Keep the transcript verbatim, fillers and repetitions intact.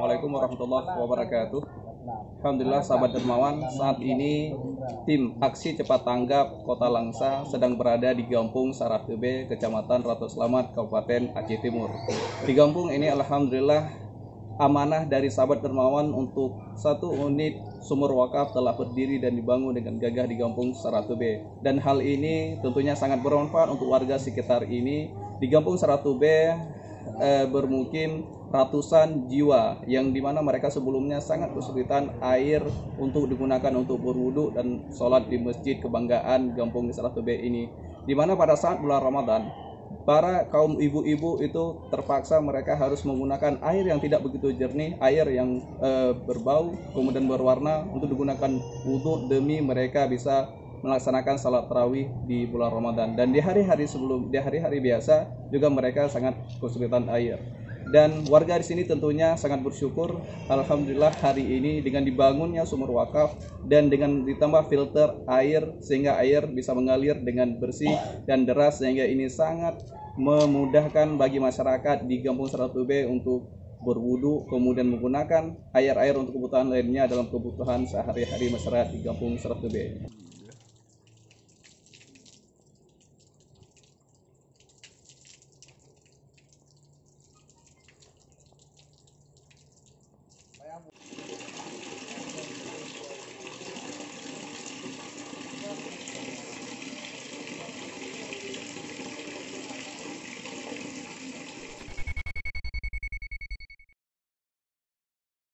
Assalamualaikum warahmatullahi wabarakatuh. Alhamdulillah sahabat dermawan, saat ini tim aksi cepat tanggap Kota Langsa sedang berada di Gampong Sarah Teubee, Kecamatan Ratu Selamat, Kabupaten Aceh Timur. Di kampung ini alhamdulillah amanah dari sahabat dermawan untuk satu unit sumur wakaf telah berdiri dan dibangun dengan gagah di Gampong Sarah Teubee. Dan hal ini tentunya sangat bermanfaat untuk warga sekitar ini. Di Gampong Sarah Teubee eh, bermukim ratusan jiwa yang dimana mereka sebelumnya sangat kesulitan air untuk digunakan untuk berwudhu dan sholat di masjid kebanggaan Gampong Sarah Teubee ini, dimana pada saat bulan Ramadan para kaum ibu-ibu itu terpaksa mereka harus menggunakan air yang tidak begitu jernih, air yang e, berbau kemudian berwarna untuk digunakan wudhu demi mereka bisa melaksanakan salat tarawih di bulan Ramadan. Dan di hari-hari sebelum, di hari-hari biasa juga mereka sangat kesulitan air. Dan warga di sini tentunya sangat bersyukur, alhamdulillah hari ini dengan dibangunnya sumur wakaf dan dengan ditambah filter air sehingga air bisa mengalir dengan bersih dan deras, sehingga ini sangat memudahkan bagi masyarakat di Gampong Sarah Teubee untuk berwudu kemudian menggunakan air-air untuk kebutuhan lainnya dalam kebutuhan sehari-hari masyarakat di Gampong Sarah Teubee.